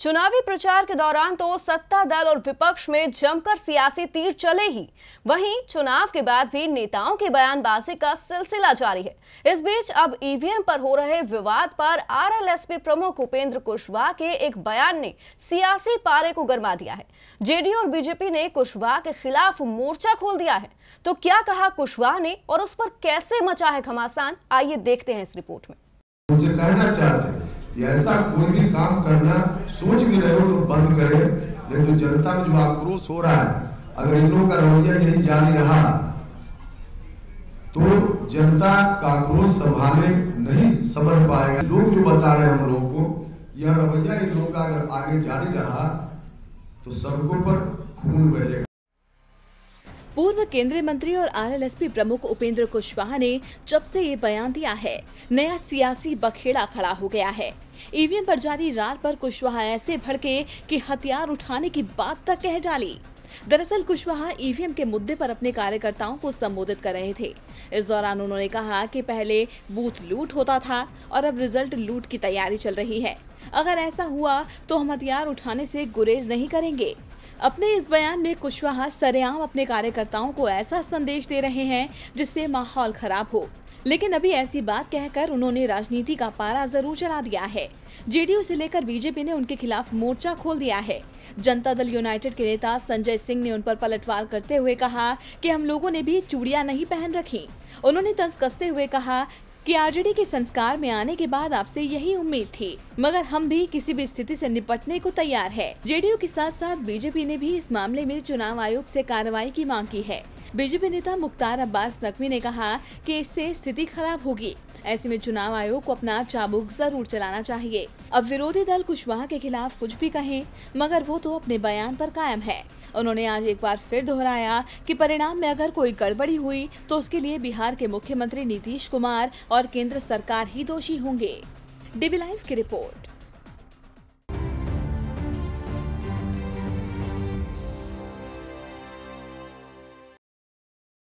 चुनावी प्रचार के दौरान तो सत्ता दल और विपक्ष में जमकर सियासी तीर चले ही, वहीं चुनाव के बाद भी नेताओं की बयानबाजी का सिलसिला जारी है। इस बीच अब ईवीएम पर हो रहे विवाद पर आरएलएसपी प्रमुख उपेंद्र कुशवाहा के एक बयान ने सियासी पारे को गरमा दिया है। जेडीयू और बीजेपी ने कुशवाहा के खिलाफ मोर्चा खोल दिया है। तो क्या कहा कुशवाहा ने और उस पर कैसे मचा है घमासान, आइए देखते हैं इस रिपोर्ट में। ऐसा कोई भी काम करना सोच भी रहे हो तो बंद करें, नहीं तो जनता में जो आक्रोश हो रहा है, अगर इन लोगों का रवैया यही जारी रहा तो जनता का आक्रोश संभाले नहीं समझ पाएगा। लोग जो बता रहे हैं हम लोगों को, यह रवैया इन लोगों का अगर आगे जारी रहा तो सड़कों पर खून बहेगा। पूर्व केंद्रीय मंत्री और आरएलएसपी प्रमुख उपेंद्र कुशवाहा ने जब से ये बयान दिया है, नया सियासी बखेड़ा खड़ा हो गया है। ईवीएम पर जारी रार पर कुशवाहा ऐसे भड़के कि हथियार उठाने की बात तक कह डाली। दरअसल कुशवाहा ईवीएम के मुद्दे पर अपने कार्यकर्ताओं को संबोधित कर रहे थे। इस दौरान उन्होंने कहा कि पहले बूथ लूट होता था और अब रिजल्ट लूट की तैयारी चल रही है। अगर ऐसा हुआ तो हम हथियार उठाने से गुरेज नहीं करेंगे। अपने इस बयान में कुशवाहा सरेआम अपने कार्यकर्ताओं को ऐसा संदेश दे रहे हैं जिससे माहौल खराब हो, लेकिन अभी ऐसी बात कहकर उन्होंने राजनीति का पारा जरूर चढ़ा दिया है। जेडीयू से लेकर बीजेपी ने उनके खिलाफ मोर्चा खोल दिया है। जनता दल यूनाइटेड के नेता संजय सिंह ने उन पर पलटवार करते हुए कहा कि हम लोगों ने भी चूड़ियां नहीं पहन रखी। उन्होंने तंज कसते हुए कहा कि आरजेडी के संस्कार में आने के बाद आपसे यही उम्मीद थी, मगर हम भी किसी भी स्थिति से निपटने को तैयार है। जेडीयू के साथ साथ बीजेपी ने भी इस मामले में चुनाव आयोग से कार्रवाई की मांग की है। बीजेपी नेता मुख्तार अब्बास नकवी ने कहा कि इससे स्थिति खराब होगी, ऐसे में चुनाव आयोग को अपना चाबुक जरूर चलाना चाहिए। अब विरोधी दल कुशवाहा के खिलाफ कुछ भी कहें, मगर वो तो अपने बयान पर कायम है। उन्होंने आज एक बार फिर दोहराया कि परिणाम में अगर कोई गड़बड़ी हुई तो उसके लिए बिहार के मुख्यमंत्री नीतीश कुमार और केंद्र सरकार ही दोषी होंगे। DB लाइव की रिपोर्ट।